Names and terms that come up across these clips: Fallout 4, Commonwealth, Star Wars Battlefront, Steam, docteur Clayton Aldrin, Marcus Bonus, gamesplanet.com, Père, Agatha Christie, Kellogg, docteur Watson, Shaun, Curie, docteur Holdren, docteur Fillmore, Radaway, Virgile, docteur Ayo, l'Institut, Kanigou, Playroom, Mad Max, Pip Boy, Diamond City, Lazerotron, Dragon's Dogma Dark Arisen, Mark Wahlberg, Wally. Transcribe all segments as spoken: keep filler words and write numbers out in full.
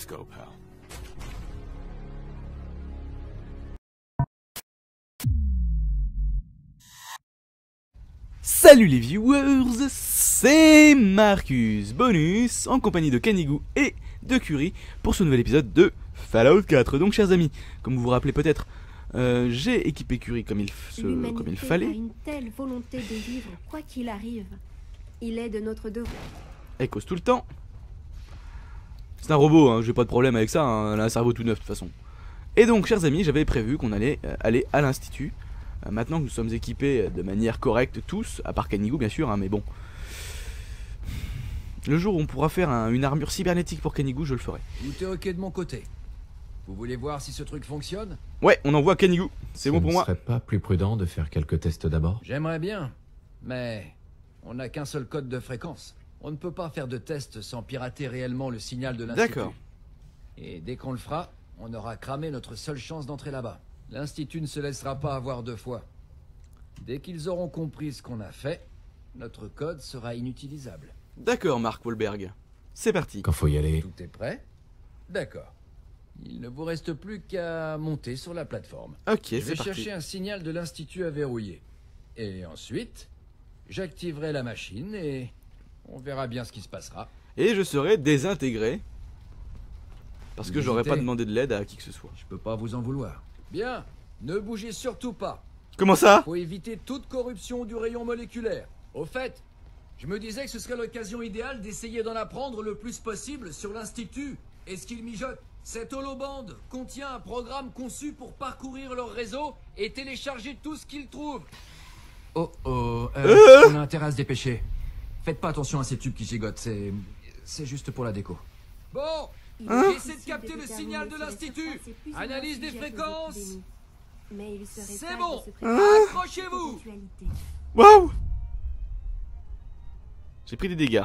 Let's go, pal. Salut les viewers, c'est Marcus Bonus en compagnie de Kanigou et de Curie pour ce nouvel épisode de Fallout quatre. Donc chers amis, comme vous vous rappelez peut-être, euh, j'ai équipé Curie comme il, se, comme il fallait. A une telle volonté de vivre, quoi qu'il arrive, il est de notre devoir. Elle cause tout le temps. C'est un robot, hein, j'ai pas de problème avec ça, hein, elle a un cerveau tout neuf de toute façon. Et donc chers amis, j'avais prévu qu'on allait euh, aller à l'Institut. Euh, maintenant que nous sommes équipés de manière correcte tous, à part Kanigou bien sûr, hein, mais bon. Le jour où on pourra faire un, une armure cybernétique pour Kanigou, je le ferai. Tout est ok de mon côté. Vous voulez voir si ce truc fonctionne? Ouais, on envoie Kanigou, c'est bon pour moi. Ce ne serait pas plus prudent de faire quelques tests d'abord? J'aimerais bien, mais on n'a qu'un seul code de fréquence. On ne peut pas faire de tests sans pirater réellement le signal de l'Institut. D'accord. Et dès qu'on le fera, on aura cramé notre seule chance d'entrer là-bas. L'Institut ne se laissera pas avoir deux fois. Dès qu'ils auront compris ce qu'on a fait, notre code sera inutilisable. D'accord, Mark Wahlberg. C'est parti. Quand faut y aller. Tout est prêt? D'accord. Il ne vous reste plus qu'à monter sur la plateforme. Ok, c'est parti. Je vais chercher un signal de l'Institut à verrouiller. Et ensuite, j'activerai la machine et... on verra bien ce qui se passera. Et je serai désintégré. Parce que j'aurais pas demandé de l'aide à qui que ce soit. Je peux pas vous en vouloir. Bien, ne bougez surtout pas. Comment ça? Faut éviter toute corruption du rayon moléculaire. Au fait, je me disais que ce serait l'occasion idéale d'essayer d'en apprendre le plus possible sur l'Institut et ce qu'il mijote. Cette holobande contient un programme conçu pour parcourir leur réseau et télécharger tout ce qu'ils trouvent. Oh oh, euh, euh on a intérêt à se dépêcher. Faites pas attention à ces tubes qui gigotent, c'est... c'est juste pour la déco. Bon, hein? J'essaie de capter le signal de l'Institut. Analyse des fréquences. C'est bon, accrochez-vous. Waouh. J'ai pris des dégâts.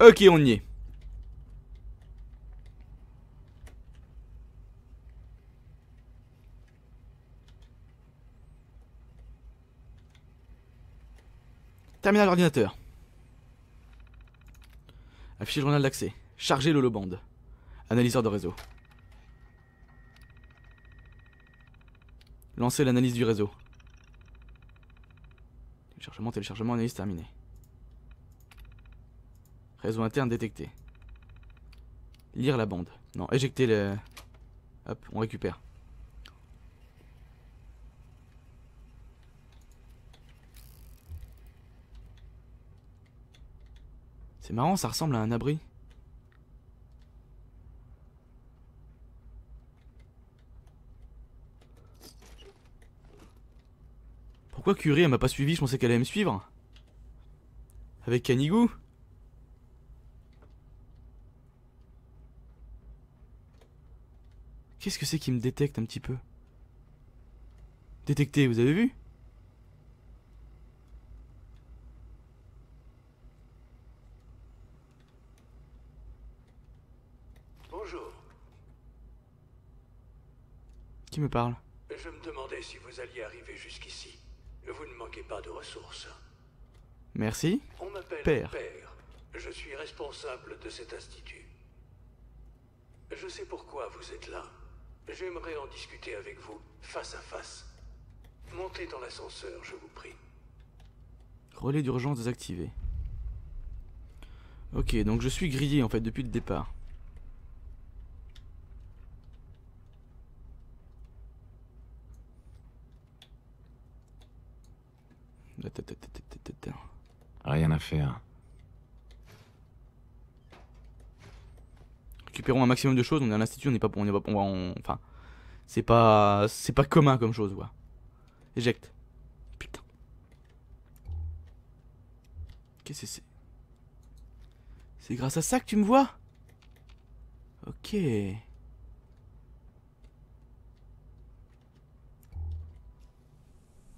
Ok, on y est. Terminal ordinateur. Afficher le journal d'accès. Charger l'holobande. Analyseur de réseau. Lancer l'analyse du réseau. Téléchargement, téléchargement, analyse terminée. Réseau interne détecté. Lire la bande. Non, éjecter le... Hop, on récupère. C'est marrant, ça ressemble à un abri. Pourquoi Curie elle m'a pas suivi? Je pensais qu'elle allait me suivre. Avec Kanigou. Qu'est-ce que c'est qui me détecte un petit peu? Détecté, vous avez vu? Qui me parle? Je me demandais si vous alliez arriver jusqu'ici. Vous ne manquez pas de ressources. Merci. On m'appelle Père. Père. Je suis responsable de cet institut. Je sais pourquoi vous êtes là. J'aimerais en discuter avec vous, face à face. Montez dans l'ascenseur, je vous prie. Relais d'urgence désactivé. Ok, donc je suis grillé en fait depuis le départ. Rien à faire. Récupérons un maximum de choses. On est à l'Institut, on n'est pas pour. On n'est pas pour. On... Enfin, c'est pas. C'est pas commun comme chose, quoi. Éjecte. Putain. Qu'est-ce que c'est? C'est grâce à ça que tu me vois? Ok.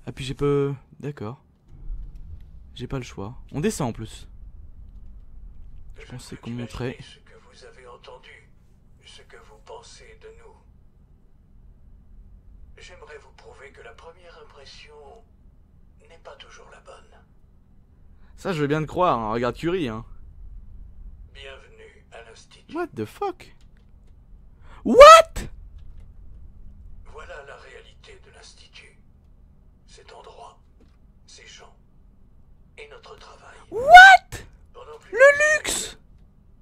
Ah, puis j'ai pas. D'accord. J'ai pas le choix. On descend en plus. Je pensais qu'on montrait. Ce que vous avez entendu, ce que vous pensez de nous. J'aimerais vous prouver que la première impression n'est pas toujours la bonne. Ça, je veux bien te croire, hein. Regarde Curie, hein. Bienvenue à l'Institut. What the fuck? What? Voilà la réalité de l'Institut. Cet endroit, ces gens, et notre travail. What? Le luxe!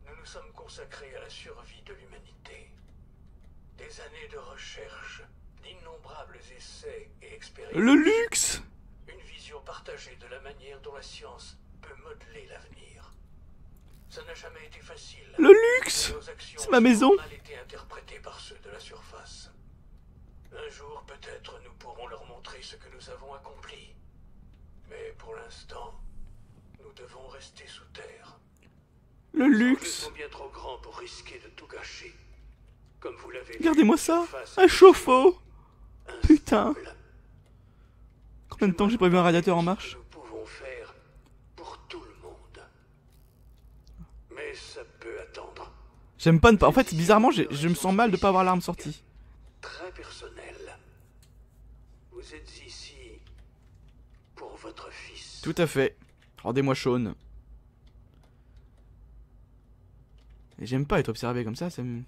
Nous nous sommes consacrés à la survie de l'humanité. Des années de recherche, d'innombrables essais et expériences. Le luxe! Une vision partagée de la manière dont la science peut modeler l'avenir. Ça n'a jamais été facile. Le luxe! C'est ma maison. Nos actions ont été interprétées par ceux de la surface. Un jour, peut-être, nous pourrons leur montrer ce que nous avons accompli. Mais pour l'instant, nous devons rester sous terre. Le luxe! Bien trop grand pour risquer de tout gâcher. Comme vous l'avez vu. Regardez-moi ça! Un chauffe-eau! Putain! Combien de temps j'ai prévu un radiateur en marche? Nous pouvons faire pour tout le monde. Mais ça peut attendre. J'aime pas ne pas. En fait, bizarrement, je me sens mal de pas avoir l'arme sortie. Très personnel. Vous êtes ici pour votre fils. Tout à fait. Rendez-moi Shaun. J'aime pas être observé comme ça, ça me...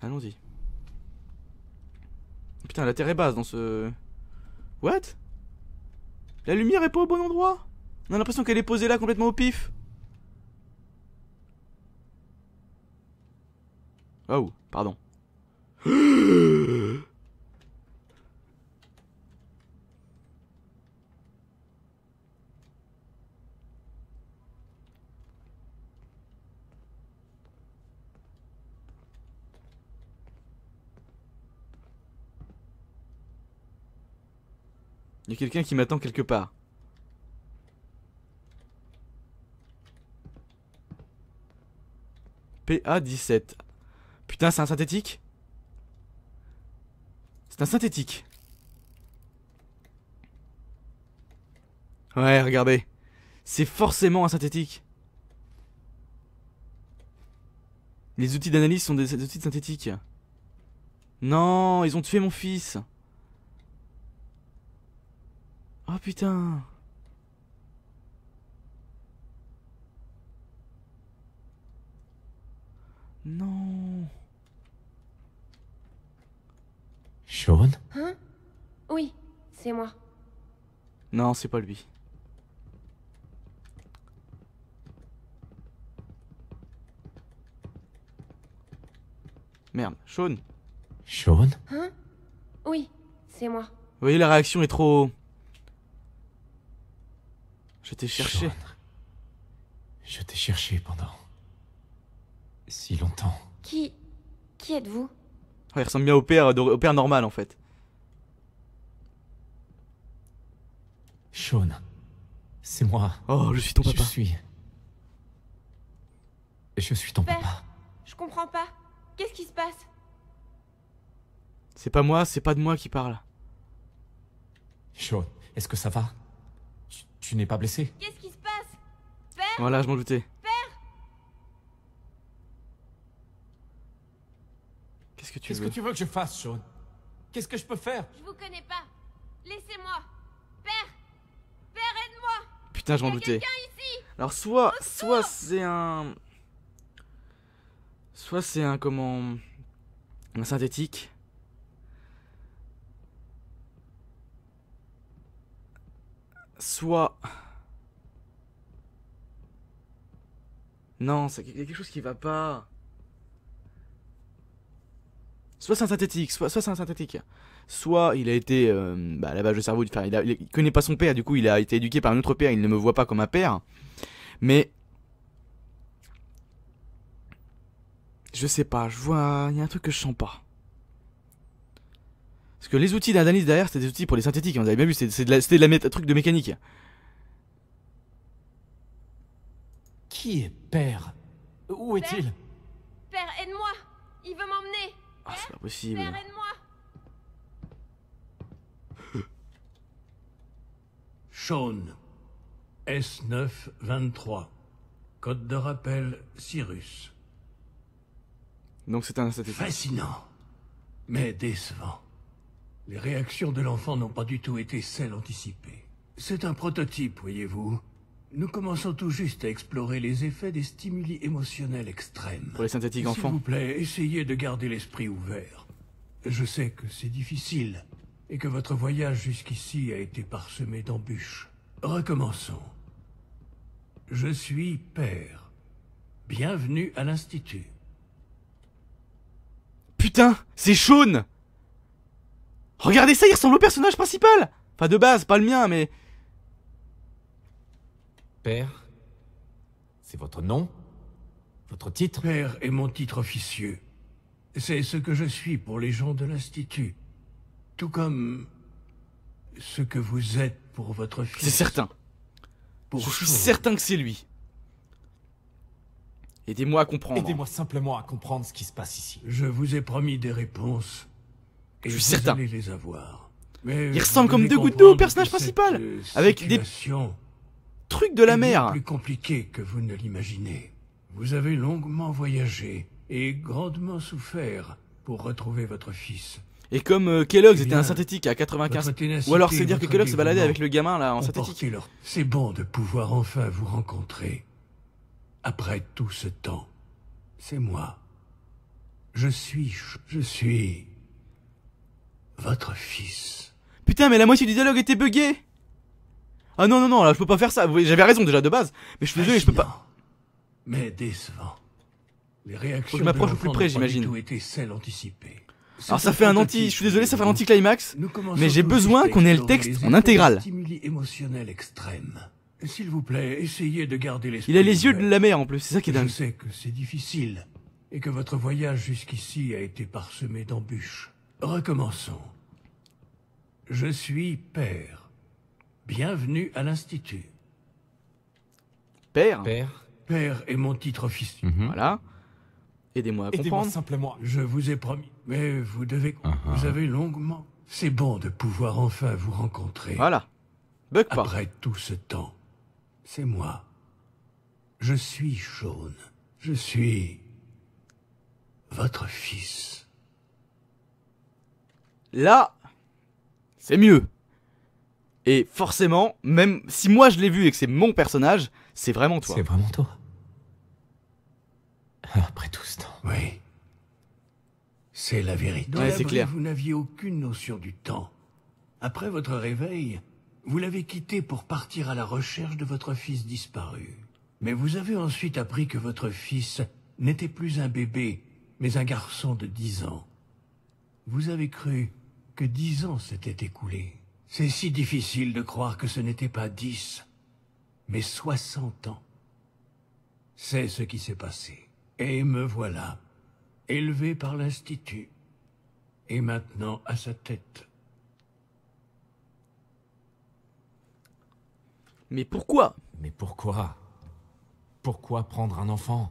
Allons-y. Putain, la terre est basse dans ce... What? La lumière est pas au bon endroit? On a l'impression qu'elle est posée là complètement au pif. Oh, pardon. Il y a quelqu'un qui m'attend quelque part. P A dix-sept. Putain, c'est un synthétique? C'est un synthétique. Ouais, regardez. C'est forcément un synthétique. Les outils d'analyse sont des outils synthétiques. Non, ils ont tué mon fils. Oh putain. Non. Shaun? Hein? Oui, c'est moi. Non, c'est pas lui. Merde, Shaun? Shaun? Hein? Oui, c'est moi. Vous voyez, la réaction est trop... Je t'ai cherché. Shaun. Je t'ai cherché pendant... si longtemps. Qui... qui êtes-vous? Oh, il ressemble bien au père, au père normal en fait. Shaun, c'est moi. Oh, je suis ton papa. Je suis... Je suis ton père, papa. Je comprends pas. Qu'est-ce qui se passe? C'est pas moi, c'est pas de moi qui parle. Shaun, est-ce que ça va? Tu, tu n'es pas blessé? Qu'est-ce qui se passe? Père? Voilà, je m'en doutais. Qu'est-ce que tu veux? Qu'est-ce que tu veux que je fasse, Shaun? Qu'est-ce que je peux faire? Je vous connais pas. Laissez-moi. Père! Père, aide-moi! Putain, je m'en doutais. Alors, soit... soit c'est un... Soit c'est un... comment... Un synthétique. Soit... Non, il y a quelque chose qui va pas... Soit c'est un synthétique, soit, soit c'est un synthétique. Soit il a été euh, bah, lavage de cerveau, enfin, il, a, il connaît pas son père, du coup il a été éduqué par un autre père, il ne me voit pas comme un père. Mais je sais pas, je vois, il y a un truc que je sens pas. Parce que les outils d'analyse derrière, c'était des outils pour les synthétiques, vous avez bien vu, c'était de la, la truc de mécanique. Qui est père? Où est-il? Père, aide-moi, il veut m'emmener. Ah, c'est pas possible. Père, aide-moi. Shaun, S neuf vingt-trois, code de rappel Cyrus. Donc c'est un synthétique. Fascinant, mais décevant. Les réactions de l'enfant n'ont pas du tout été celles anticipées. C'est un prototype, voyez-vous. Nous commençons tout juste à explorer les effets des stimuli émotionnels extrêmes. Pour les synthétiques enfants. S'il vous plaît, essayez de garder l'esprit ouvert. Je sais que c'est difficile, et que votre voyage jusqu'ici a été parsemé d'embûches. Recommençons. Je suis Père. Bienvenue à l'Institut. Putain, c'est Shaun! Regardez ça, il ressemble au personnage principal! Enfin, de base, pas le mien, mais... Père, c'est votre nom? Votre titre? Père est mon titre officieux. C'est ce que je suis pour les gens de l'Institut. Tout comme... ce que vous êtes pour votre fils. C'est certain. Pour je suis Shaun. Certain que c'est lui. Aidez-moi à comprendre. Aidez-moi simplement à comprendre ce qui se passe ici. Je vous ai promis des réponses. Et je suis vous certain. Allez les avoir. Mais il ressemble comme deux gouttes d'eau au personnage principal. Euh, avec des... trucs de la mer. Plus compliqué que vous ne l'imaginez. Vous avez longuement voyagé et grandement souffert pour retrouver votre fils. Et comme euh, Kellogg était un synthétique à quatre-vingt-quinze... Ou alors c'est dire que Kellogg se baladait avec le gamin là en synthétique. Leur... C'est bon de pouvoir enfin vous rencontrer. Après tout ce temps, c'est moi. Je suis... Je suis... votre fils. Putain, mais la moitié du dialogue était buggé. Ah non, non, non, là, je peux pas faire ça. J'avais raison déjà de base, mais je suis désolé, je peux pas. Mais décevant. Les réactions. Je m'approche au plus près, j'imagine. Alors ça fait un anti. Je suis désolé, ça fait un anti-climax. Mais j'ai besoin qu'on ait le texte en intégrale. S'il vous plaît, essayez de garder l'esprit. Il a les yeux de la mer en plus, c'est ça qui est dingue. Je sais que c'est difficile et que votre voyage jusqu'ici a été parsemé d'embûches. Recommençons. Je suis Père. Bienvenue à l'Institut. Père. Père. Père est mon titre officiel. Mm-hmm. Voilà. Aidez-moi à comprendre. Aidez-moi simplement. Je vous ai promis, mais vous devez. Uh-huh. Vous avez longuement. C'est bon de pouvoir enfin vous rencontrer. Voilà. Bug pas. Après tout ce temps, c'est moi. Je suis Shaun. Je suis votre fils. Là, c'est mieux. Et forcément, même si moi je l'ai vu et que c'est mon personnage, c'est vraiment toi. C'est vraiment toi. Après tout ce temps. Oui. C'est la vérité. Ouais, c'est clair. Vous n'aviez aucune notion du temps. Après votre réveil, vous l'avez quitté pour partir à la recherche de votre fils disparu. Mais vous avez ensuite appris que votre fils n'était plus un bébé, mais un garçon de dix ans. Vous avez cru... que dix ans s'étaient écoulés. C'est si difficile de croire que ce n'était pas dix, mais soixante ans. C'est ce qui s'est passé. Et me voilà, élevé par l'Institut, et maintenant à sa tête. Mais pourquoi? Mais pourquoi? Pourquoi prendre un enfant?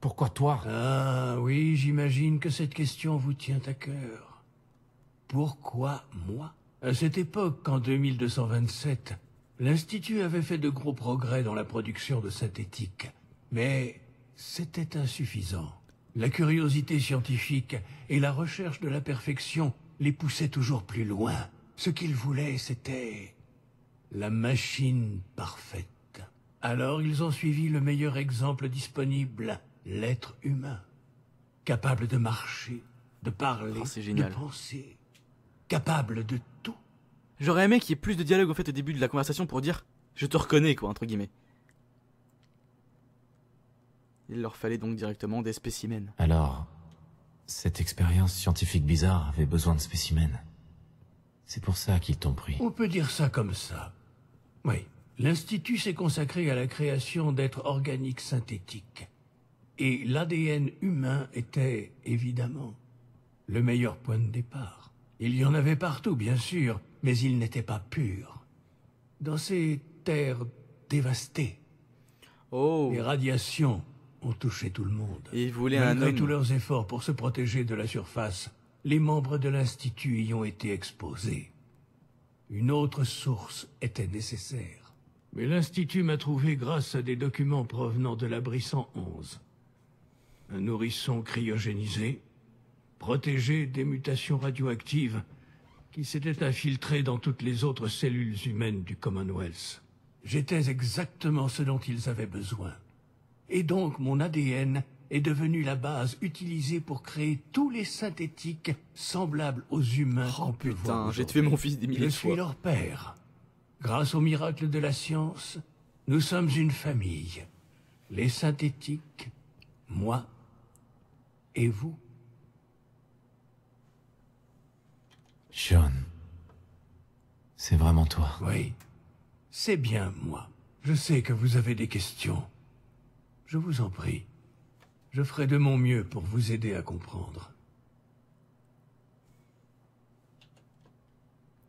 Pourquoi toi? Ah oui, j'imagine que cette question vous tient à cœur. Pourquoi moi? À cette époque, en deux mille deux cent vingt-sept, l'Institut avait fait de gros progrès dans la production de synthétiques. Mais c'était insuffisant. La curiosité scientifique et la recherche de la perfection les poussaient toujours plus loin. Ce qu'ils voulaient, c'était la machine parfaite. Alors ils ont suivi le meilleur exemple disponible, l'être humain. Capable de marcher, de parler, oh, de penser... capable de tout. J'aurais aimé qu'il y ait plus de dialogue au fait au début de la conversation pour dire « je te reconnais » quoi, entre guillemets. Il leur fallait donc directement des spécimens. Alors, cette expérience scientifique bizarre avait besoin de spécimens. C'est pour ça qu'ils t'ont pris. On peut dire ça comme ça. Oui, l'Institut s'est consacré à la création d'êtres organiques synthétiques. Et l'A D N humain était, évidemment, le meilleur point de départ. Il y en avait partout, bien sûr, mais ils n'étaient pas purs. Dans ces terres dévastées, oh. Les radiations ont touché tout le monde. Et ils voulaient un homme. Malgré tous leurs efforts pour se protéger de la surface, les membres de l'Institut y ont été exposés. Une autre source était nécessaire. Mais l'Institut m'a trouvé grâce à des documents provenant de l'abri cent onze. Un nourrisson cryogénisé, protégé des mutations radioactives qui s'était infiltré dans toutes les autres cellules humaines du Commonwealth. J'étais exactement ce dont ils avaient besoin. Et donc mon A D N est devenu la base utilisée pour créer tous les synthétiques semblables aux humains. Oh putain, j'ai tué mon fils des milliers de fois. Je suis leur père. Grâce au miracle de la science, nous sommes une famille. Les synthétiques, moi et vous. Shaun, c'est vraiment toi. Oui, c'est bien moi. Je sais que vous avez des questions. Je vous en prie. Je ferai de mon mieux pour vous aider à comprendre.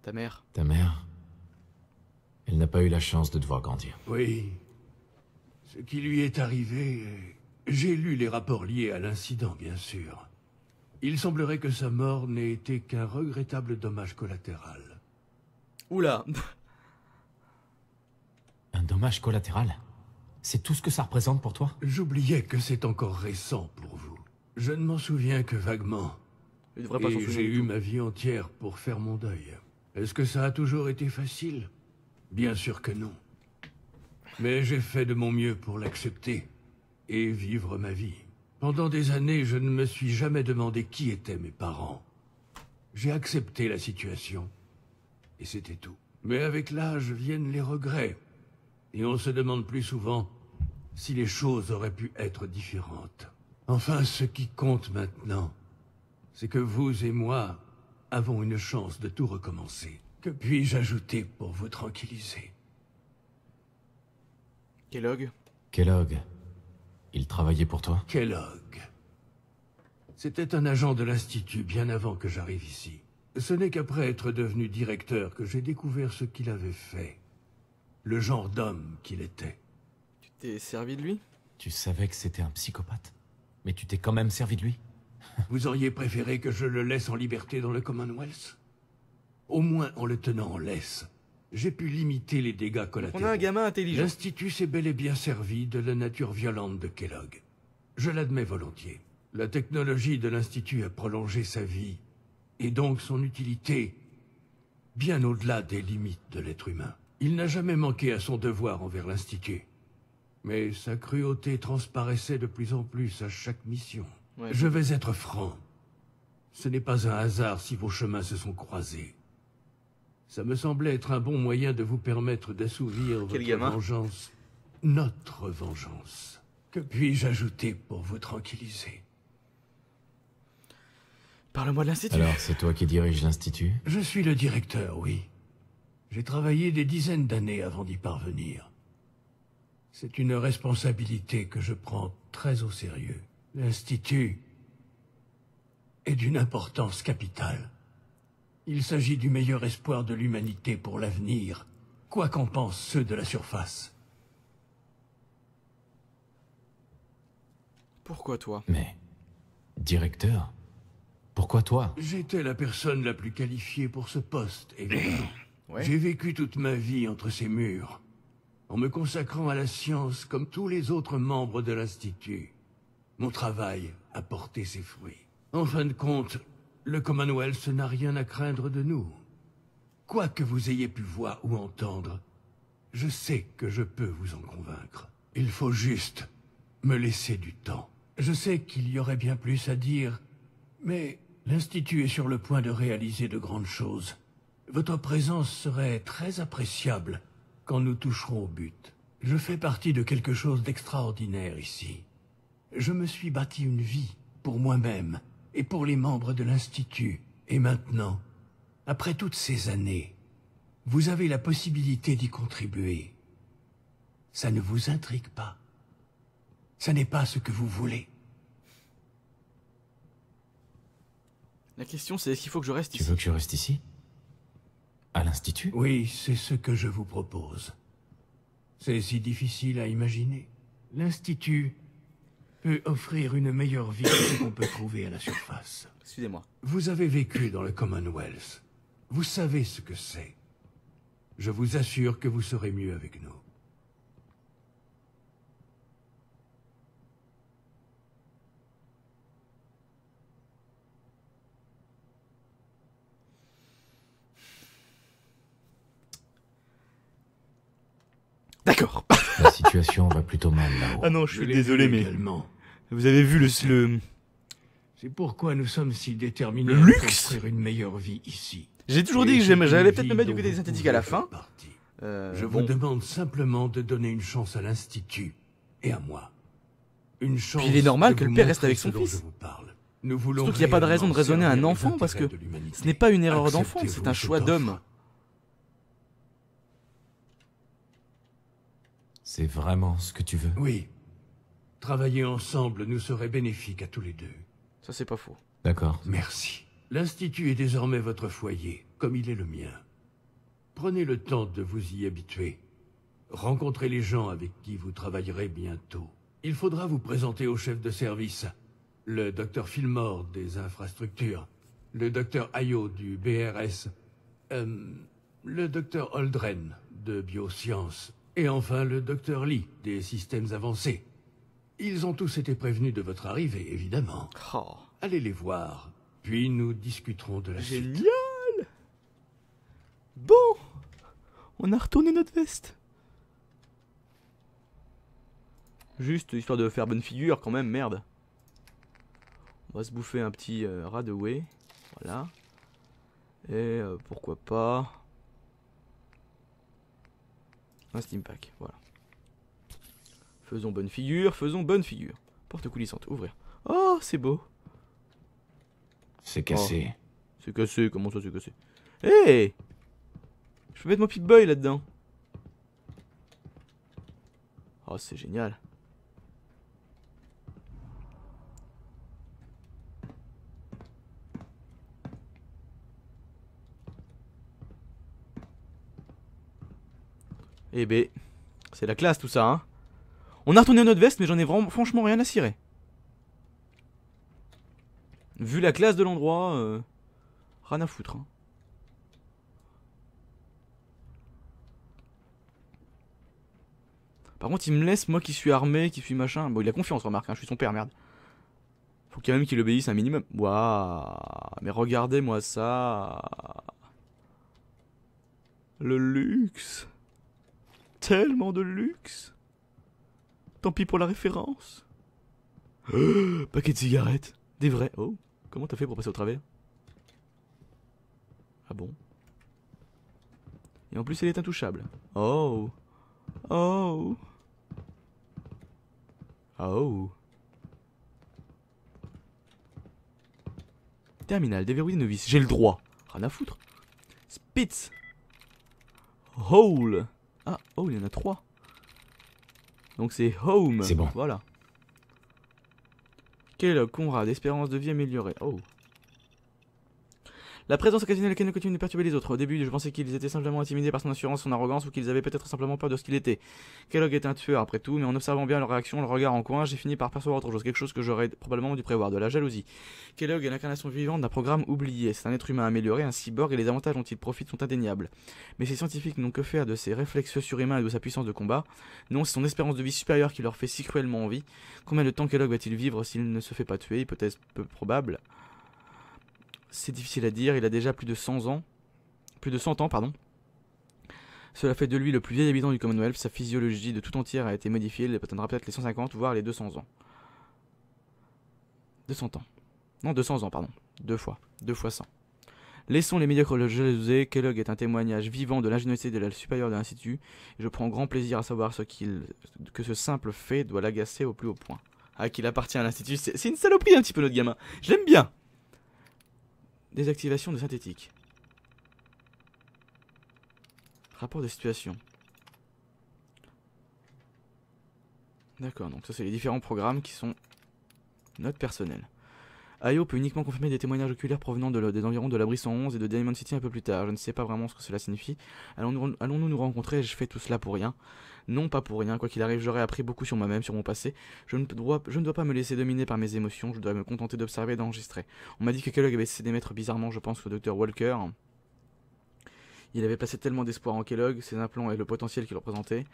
Ta mère. Ta mère. Elle n'a pas eu la chance de te voir grandir. Oui. Ce qui lui est arrivé... J'ai lu les rapports liés à l'incident, bien sûr. Il semblerait que sa mort n'ait été qu'un regrettable dommage collatéral. Oula. Un dommage collatéral? C'est tout ce que ça représente pour toi? J'oubliais que c'est encore récent pour vous. Je ne m'en souviens que vaguement. Il devrait pas s'en souvenir. J'ai eu ma vie entière pour faire mon deuil. Est-ce que ça a toujours été facile? Bien sûr que non. Mais j'ai fait de mon mieux pour l'accepter et vivre ma vie. Pendant des années, je ne me suis jamais demandé qui étaient mes parents. J'ai accepté la situation, et c'était tout. Mais avec l'âge viennent les regrets, et on se demande plus souvent si les choses auraient pu être différentes. Enfin, ce qui compte maintenant, c'est que vous et moi avons une chance de tout recommencer. Que puis-je ajouter pour vous tranquilliser? Kellogg. Kellogg. Il travaillait pour toi? Kellogg. C'était un agent de l'Institut bien avant que j'arrive ici. Ce n'est qu'après être devenu directeur que j'ai découvert ce qu'il avait fait. Le genre d'homme qu'il était. Tu t'es servi de lui? Tu savais que c'était un psychopathe, mais tu t'es quand même servi de lui. Vous auriez préféré que je le laisse en liberté dans le Commonwealth? Au moins en le tenant en laisse. J'ai pu limiter les dégâts collatéraux. On a un gamin intelligent. L'Institut s'est bel et bien servi de la nature violente de Kellogg. Je l'admets volontiers. La technologie de l'Institut a prolongé sa vie, et donc son utilité, bien au-delà des limites de l'être humain. Il n'a jamais manqué à son devoir envers l'Institut. Mais sa cruauté transparaissait de plus en plus à chaque mission. Ouais. Je vais être franc. Ce n'est pas un hasard si vos chemins se sont croisés. Ça me semblait être un bon moyen de vous permettre d'assouvir votre vengeance. Notre vengeance. Que puis-je ajouter pour vous tranquilliser? Parle-moi de l'Institut. Alors, c'est toi qui dirige l'Institut? Je suis le directeur, oui. J'ai travaillé des dizaines d'années avant d'y parvenir. C'est une responsabilité que je prends très au sérieux. L'Institut est d'une importance capitale. Il s'agit du meilleur espoir de l'humanité pour l'avenir, quoi qu'en pensent ceux de la surface. Pourquoi toi? Mais, directeur, pourquoi toi? J'étais la personne la plus qualifiée pour ce poste, évidemment. Ouais. J'ai vécu toute ma vie entre ces murs, en me consacrant à la science comme tous les autres membres de l'Institut. Mon travail a porté ses fruits. En fin de compte, le Commonwealth n'a rien à craindre de nous. Quoi que vous ayez pu voir ou entendre, je sais que je peux vous en convaincre. Il faut juste me laisser du temps. Je sais qu'il y aurait bien plus à dire, mais l'Institut est sur le point de réaliser de grandes choses. Votre présence serait très appréciable quand nous toucherons au but. Je fais partie de quelque chose d'extraordinaire ici. Je me suis bâti une vie pour moi-même. Et pour les membres de l'Institut. Et maintenant, après toutes ces années, vous avez la possibilité d'y contribuer. Ça ne vous intrigue pas? Ça n'est pas ce que vous voulez? La question c'est, est-ce qu'il faut que je reste ici? Tu veux que je reste ici? À l'Institut? Oui, c'est ce que je vous propose. C'est si difficile à imaginer. L'Institut peut offrir une meilleure vie que qu'on peut trouver à la surface. Excusez-moi. Vous avez vécu dans le Commonwealth. Vous savez ce que c'est. Je vous assure que vous serez mieux avec nous. D'accord. La situation va plutôt mal là-haut. Ah non, je suis je désolé, mais également. Vous avez vu le... le... C'est pourquoi nous sommes si déterminés le luxe à construire une meilleure vie ici. J'ai toujours dit que j'allais peut-être me mettre du côté des synthétiques à la fin. Euh, je vous bon. demande simplement de donner une chance à l'Institut et à moi. Une chance. Puis il est normal que le père reste avec son fils. Nous voulons Surtout qu'il n'y a pas de raison de raisonner à un enfant parce que ce n'est pas une erreur d'enfant, c'est un choix d'homme. C'est vraiment ce que tu veux? Oui. Travailler ensemble nous serait bénéfique à tous les deux. Ça c'est pas faux. D'accord. Merci. L'Institut est désormais votre foyer, comme il est le mien. Prenez le temps de vous y habituer. Rencontrez les gens avec qui vous travaillerez bientôt. Il faudra vous présenter au chef de service, le docteur Fillmore des infrastructures, le docteur Ayo du B R S, euh, le docteur Holdren de biosciences, et enfin le docteur Lee des systèmes avancés. Ils ont tous été prévenus de votre arrivée, évidemment. Oh. Allez les voir, puis nous discuterons de la suite. Génial! Bon! On a retourné notre veste. Juste histoire de faire bonne figure quand même, merde. On va se bouffer un petit euh, Radaway. Voilà. Et euh, pourquoi pas... un Steam Pack, voilà. Faisons bonne figure, faisons bonne figure. Porte coulissante, ouvrir. Oh, c'est beau. C'est cassé. Oh. C'est cassé, comment ça c'est cassé? Hé hey! Je peux mettre mon Pip Boy là-dedans. Oh, c'est génial. Eh ben, c'est la classe tout ça, hein. On a retourné notre veste, mais j'en ai vraiment, franchement rien à cirer. Vu la classe de l'endroit, euh, rien à foutre, hein. Par contre, il me laisse, moi qui suis armé, qui suis machin. Bon, il a confiance, remarque, hein, je suis son père, merde. Faut quand même qu'il obéisse un minimum. Waouh, mais regardez-moi ça. Le luxe. Tellement de luxe. Tant pis pour la référence. Oh, paquet de cigarettes. Des vrais. Oh, comment t'as fait pour passer au travers? Ah bon? Et en plus, elle est intouchable. Oh. Oh. Oh. Terminal, déverrouiller novice. J'ai le droit. Rien à foutre. Spitz. Hole. Ah, oh, il y en a trois. Donc c'est home. C'est bon. Voilà. Kellogg, Conrad, espérance de vie améliorée. Oh. La présence occasionnelle à laquelle nous continuons de perturber les autres. Au début, je pensais qu'ils étaient simplement intimidés par son assurance, son arrogance, ou qu'ils avaient peut-être simplement peur de ce qu'il était. Kellogg était un tueur après tout, mais en observant bien leur réaction, leur regard en coin, j'ai fini par percevoir autre chose, quelque chose que j'aurais probablement dû prévoir, de la jalousie. Kellogg est l'incarnation vivante d'un programme oublié. C'est un être humain amélioré, un cyborg, et les avantages dont il profite sont indéniables. Mais ces scientifiques n'ont que faire de ses réflexes surhumains et de sa puissance de combat. Non, c'est son espérance de vie supérieure qui leur fait si cruellement envie. Combien de temps Kellogg va-t-il vivre s'il ne se fait pas tuer? Hypothèse peu probable. C'est difficile à dire, il a déjà plus de cent ans. Plus de cent ans, pardon. Cela fait de lui le plus vieil habitant du Commonwealth. Sa physiologie de tout entière a été modifiée. Il atteindra peut-être les cent cinquante, voire les deux cents ans. deux cents ans. Non, deux cents ans, pardon. Deux fois. Deux fois cent. Laissons les médiocres le jalouser. Kellogg est un témoignage vivant de l'ingéniosité de la supérieure de l'Institut. Je prends grand plaisir à savoir ce qu'il, que ce simple fait doit l'agacer au plus haut point. Ah, qu'il appartient à l'Institut. C'est une saloperie un petit peu notre gamin. J'aime bien. Désactivation de synthétique. Rapport de situation. D'accord, donc ça c'est les différents programmes qui sont notes personnelles. Ayo peut uniquement confirmer des témoignages oculaires provenant de le, des environs de l'abri cent onze et de Diamond City un peu plus tard. Je ne sais pas vraiment ce que cela signifie. Allons-nous allons nous rencontrer? Je fais tout cela pour rien. Non, pas pour rien. Quoi qu'il arrive, j'aurais appris beaucoup sur moi-même, sur mon passé. Je ne, dois, je ne dois pas me laisser dominer par mes émotions. Je dois me contenter d'observer et d'enregistrer. On m'a dit que Kellogg avait cessé d'émettre bizarrement, je pense, au docteur Walker. Il avait placé tellement d'espoir en Kellogg, ses implants et le potentiel qu'il représentait.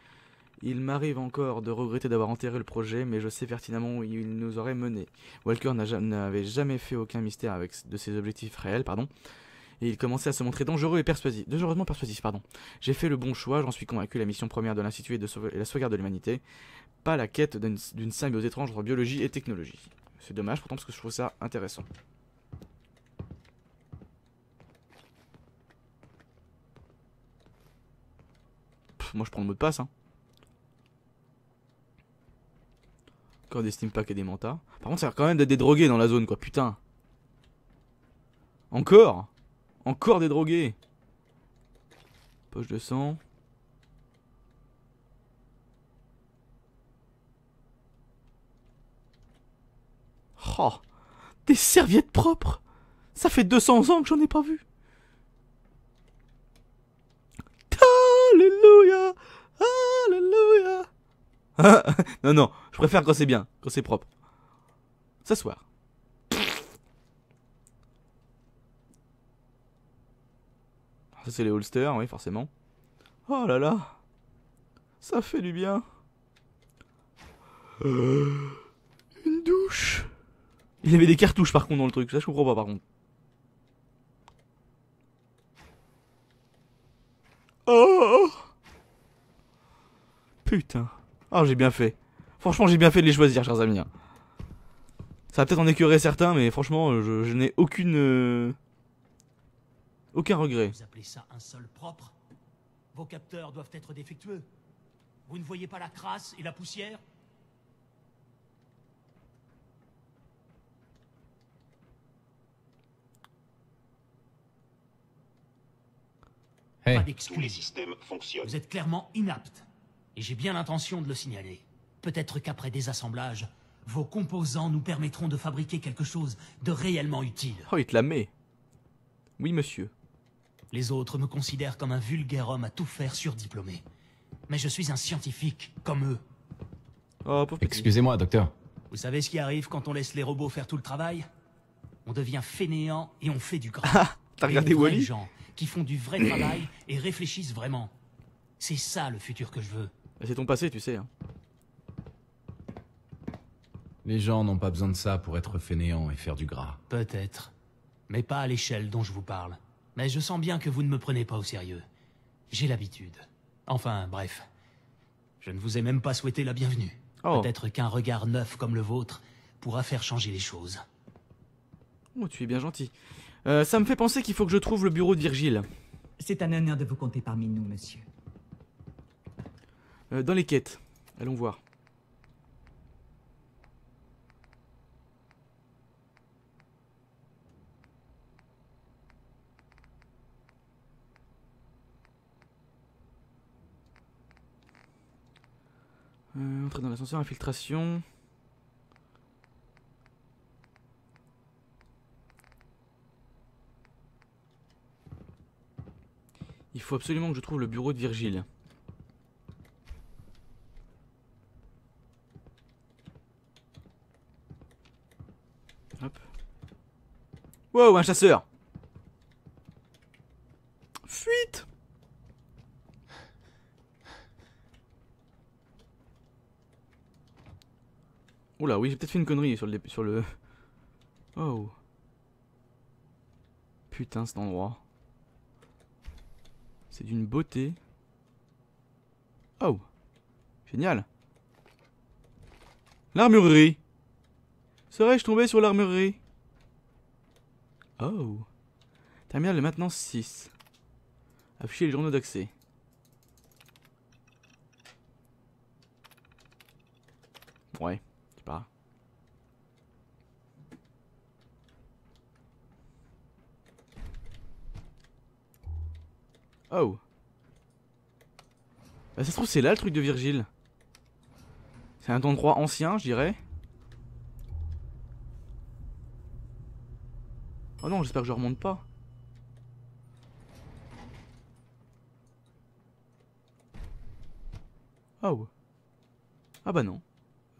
Il m'arrive encore de regretter d'avoir enterré le projet, mais je sais pertinemment où il nous aurait mené. Walker n'avait jamais fait aucun mystère avec de ses objectifs réels, pardon. et il commençait à se montrer dangereux et persuasif. Dangereusement persuasif, pardon. J'ai fait le bon choix, j'en suis convaincu, la mission première de l'Institut est de sauver, la sauvegarde de l'humanité, pas la quête d'une symbiose étrange entre biologie et technologie. C'est dommage pourtant parce que je trouve ça intéressant. Pff, moi je prends le mot de passe, hein. Encore des steampacks et des mantas. Par contre ça a l'air quand même d'être des drogués dans la zone quoi, putain. Encore Encore des drogués. Poche de sang. Oh, des serviettes propres. Ça fait deux cents ans que j'en ai pas vu. Alléluia. Alléluia. Non, non, je préfère quand c'est bien, quand c'est propre. S'asseoir. Ça c'est les holsters, oui forcément. Oh là là, ça fait du bien. Euh, une douche. Il y avait des cartouches par contre dans le truc, ça je comprends pas par contre. Oh putain. Oh j'ai bien fait. Franchement j'ai bien fait de les choisir chers amis. Ça va peut-être en écœurer certains mais franchement je, je n'ai aucune... Euh... Aucun regret. Vous appelez ça un sol propre? Vos capteurs doivent être défectueux. Vous ne voyez pas la crasse et la poussière? Hey. Pas d'excuses. Tous les systèmes fonctionnent. Vous êtes clairement inapte. Et j'ai bien l'intention de le signaler. Peut-être qu'après des assemblages, vos composants nous permettront de fabriquer quelque chose de réellement utile. Oh, il te la met. Oui, monsieur. Les autres me considèrent comme un vulgaire homme à tout faire surdiplômé. Mais je suis un scientifique, comme eux. Oh, excusez-moi, docteur. Vous savez ce qui arrive quand on laisse les robots faire tout le travail? On devient fainéant et on fait du gras. Ah, t'as regardé Wally? Des gens qui font du vrai travail et réfléchissent vraiment. C'est ça le futur que je veux. C'est ton passé, tu sais. Hein. Les gens n'ont pas besoin de ça pour être fainéants et faire du gras. Peut-être. Mais pas à l'échelle dont je vous parle. Mais je sens bien que vous ne me prenez pas au sérieux. J'ai l'habitude. Enfin, bref. Je ne vous ai même pas souhaité la bienvenue. Oh. Peut-être qu'un regard neuf comme le vôtre pourra faire changer les choses. Oh, tu es bien gentil. Euh, ça me fait penser qu'il faut que je trouve le bureau de Virgile. C'est un honneur de vous compter parmi nous, monsieur. Euh, dans les quêtes. Allons voir. Euh, entrer dans l'ascenseur, infiltration. Il faut absolument que je trouve le bureau de Virgile. Hop. Wow, un chasseur. Fuite. Oula, oui, j'ai peut-être fait une connerie sur le... Sur le... Oh. Putain, cet endroit. C'est d'une beauté. Oh. Génial. L'armurerie. Serais-je tombé sur l'armurerie? Oh. Terminal de maintenance six. Afficher les journaux d'accès. Ouais. Pas. Oh. Bah, ça se trouve c'est là le truc de Virgile. C'est un endroit ancien je dirais. Oh non j'espère que je remonte pas. Oh. Ah bah non.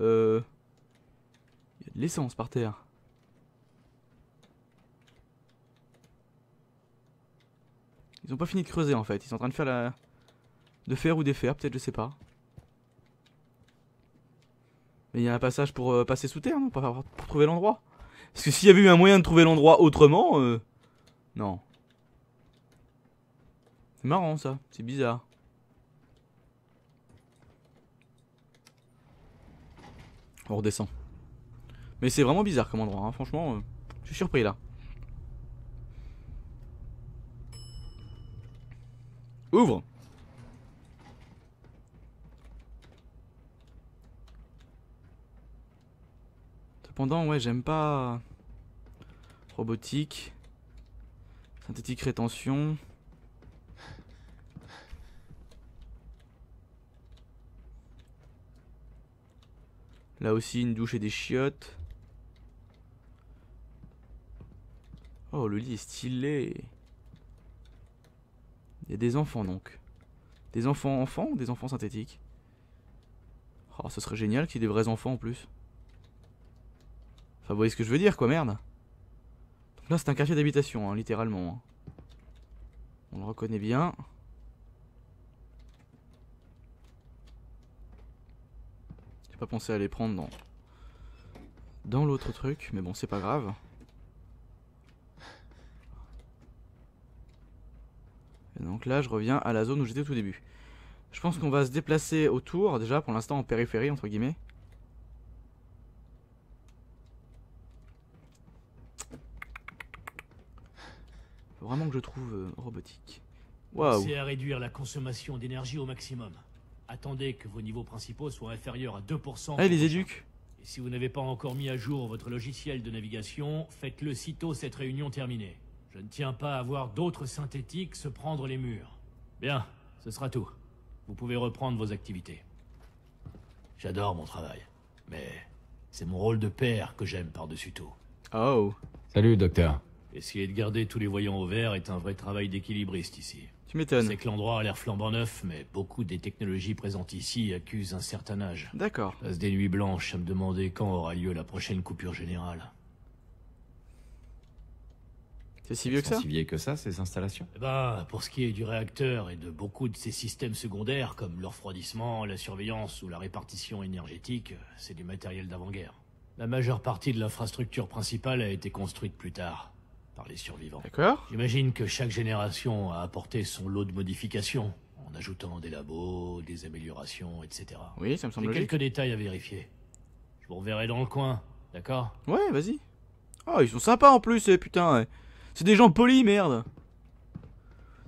Euh... Il y a de l'essence par terre. Ils ont pas fini de creuser en fait. Ils sont en train de faire la... De faire ou défaire, peut-être, je sais pas. Mais il y a un passage pour euh, passer sous terre, non, pour, pour trouver l'endroit. Parce que s'il y avait eu un moyen de trouver l'endroit autrement... Euh... Non. C'est marrant ça, c'est bizarre. On redescend. Mais c'est vraiment bizarre comme endroit, hein. Franchement, euh, je suis surpris là. Ouvre. Cependant, ouais, j'aime pas... Robotique. Synthétique rétention. Là aussi, une douche et des chiottes. Oh, le lit est stylé. Il y a des enfants donc. Des enfants enfants ou des enfants synthétiques? Oh, ce serait génial qu'il y ait des vrais enfants en plus. Enfin, vous voyez ce que je veux dire quoi, merde. Donc là, c'est un quartier d'habitation, hein, littéralement. Hein. On le reconnaît bien. J'ai pas pensé à les prendre dans, dans l'autre truc, mais bon, c'est pas grave. Et donc là, je reviens à la zone où j'étais au tout début. Je pense qu'on va se déplacer autour, déjà pour l'instant en périphérie, entre guillemets. Vraiment que je trouve euh, robotique. Waouh. C'est à réduire la consommation d'énergie au maximum. Attendez que vos niveaux principaux soient inférieurs à deux pour cent. Ah, les éduques. Et si vous n'avez pas encore mis à jour votre logiciel de navigation, faites-le sitôt cette réunion terminée. Je ne tiens pas à voir d'autres synthétiques se prendre les murs. Bien, ce sera tout. Vous pouvez reprendre vos activités. J'adore mon travail, mais c'est mon rôle de père que j'aime par-dessus tout. Oh. Salut, docteur. Essayer de garder tous les voyants au vert est un vrai travail d'équilibriste ici. Tu m'étonnes. C'est que l'endroit a l'air flambant neuf, mais beaucoup des technologies présentes ici accusent un certain âge. D'accord. Je passe des nuits blanches à me demander quand aura lieu la prochaine coupure générale. C'est si vieux que ça ? C'est si vieux que ça, ces installations ? Eh ben, pour ce qui est du réacteur et de beaucoup de ses systèmes secondaires, comme le refroidissement, la surveillance ou la répartition énergétique, c'est du matériel d'avant-guerre. La majeure partie de l'infrastructure principale a été construite plus tard. Par les survivants. D'accord. J'imagine que chaque génération a apporté son lot de modifications, en ajoutant des labos, des améliorations, et cetera. Oui, ça me semble logique. J'ai quelques détails à vérifier. Je vous reverrai dans le coin, d'accord? Ouais, vas-y. Oh, ils sont sympas en plus, eh, putain. Eh. C'est des gens polis, merde.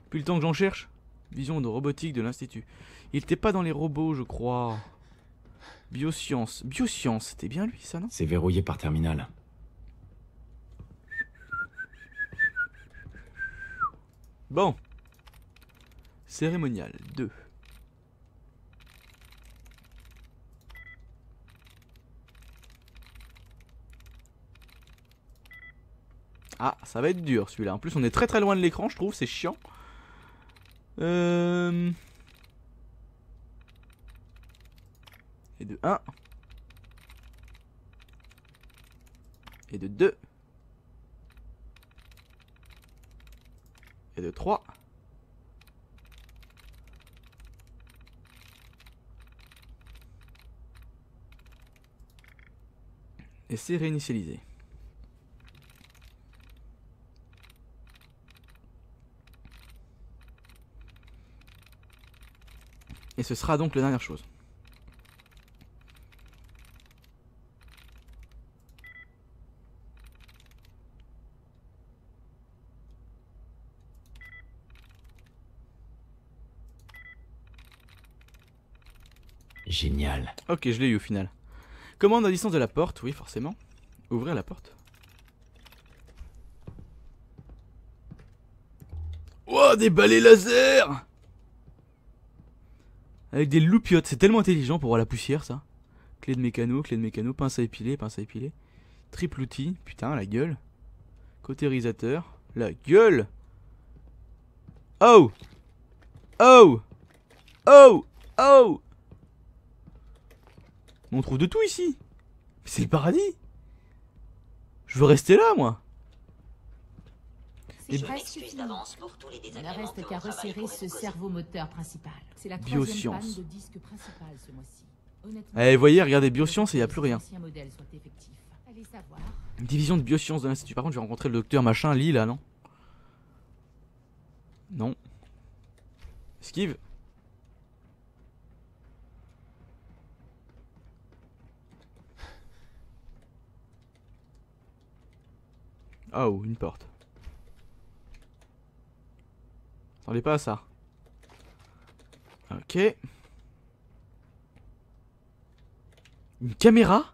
Depuis le temps que j'en cherche. Vision de robotique de l'Institut. Il était pas dans les robots, je crois. Biosciences. Biosciences, c'était bien lui, ça, non? C'est verrouillé par terminal. Bon. Cérémonial deux. Ah, ça va être dur celui-là. En plus, on est très très loin de l'écran, je trouve, c'est chiant. Euh... Et de un. Et de deux. Et de trois. Et c'est réinitialisé. Et ce sera donc la dernière chose. Génial. Ok, je l'ai eu au final. Commande à distance de la porte, oui forcément. Ouvrir la porte. Oh, des balais laser. Avec des loupiottes, c'est tellement intelligent pour voir la poussière ça. Clé de mécano, clé de mécano, pince à épiler, pince à épiler. Triple outil, putain la gueule. Cautérisateur, la gueule. Oh. Oh. Oh. Oh. On trouve de tout ici. C'est le paradis. Je veux rester là, moi. C'est presque suffisant. Il ne reste qu'à resserrer ce cerveau moteur principal. C'est la troisième panne de disque principal ce mois-ci. Honnêtement. Allez, voyez, regardez, biosciences et il n'y a plus rien. Division de biosciences de l'Institut. Par contre, j'ai rencontré le docteur machin, Lila, non? Non. Esquive. Oh, une porte. Attendez pas à ça. Ok. Une caméra?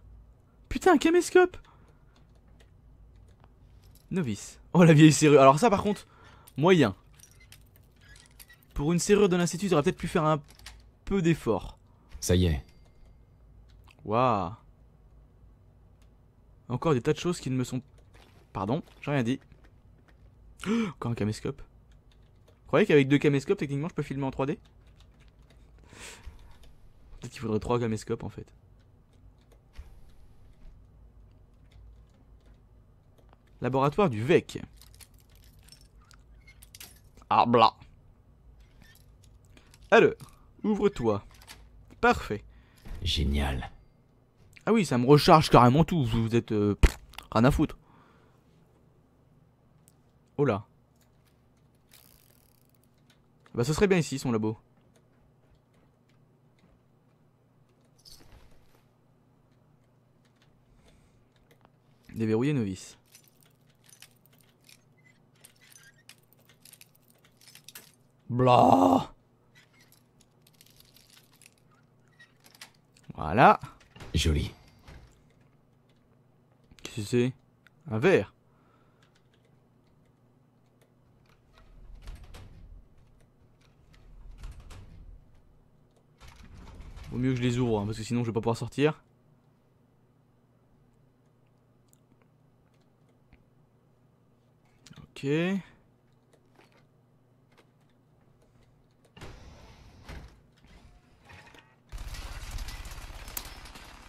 Putain, un caméscope! Novice. Oh, la vieille serrure. Alors ça, par contre, moyen. Pour une serrure de l'Institut, j'aurais peut-être pu faire un peu d'effort. Ça y est. Waouh. Encore des tas de choses qui ne me sont... Pardon, j'ai rien dit. Oh, encore un caméscope. Vous croyez qu'avec deux caméscopes, techniquement, je peux filmer en trois D? Peut-être qu'il faudrait trois caméscopes, en fait. Laboratoire du V E C. Ah bla. Alors, ouvre-toi. Parfait. Génial. Ah oui, ça me recharge carrément tout. Vous êtes euh, pff, rien à foutre. Oh là. Bah, ce serait bien ici son labo. Déverrouiller novice. Blah. Voilà. Joli. Qu'est-ce que c'est? Un verre. Vaut mieux que je les ouvre hein, parce que sinon je vais pas pouvoir sortir. Ok.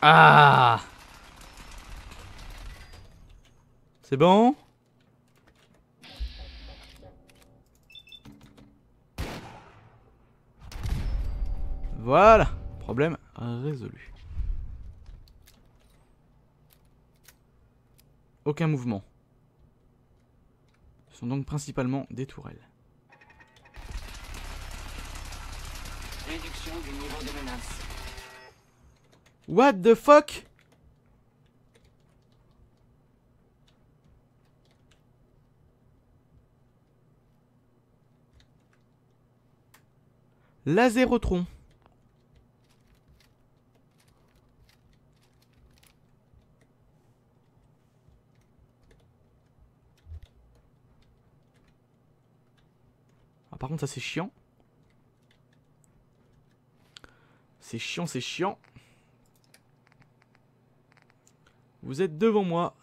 Ah! C'est bon? Voilà! Problème résolu. Aucun mouvement. Ce sont donc principalement des tourelles. Réduction du niveau de menace. What the fuck? Lazérotron. Ah, par contre, ça c'est chiant. C'est chiant, c'est chiant. Vous êtes devant moi.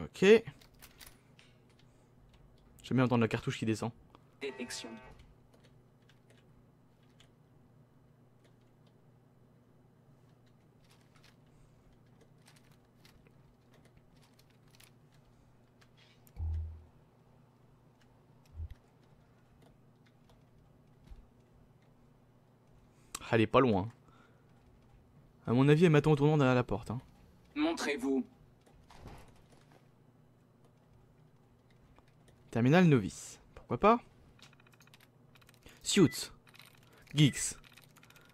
Ok. J'aime bien entendre la cartouche qui descend. Détection. Elle est pas loin. À mon avis, elle m'attend au tournant derrière la porte. Hein. Montrez-vous. Terminal novice. Pourquoi pas? Suits. Geeks.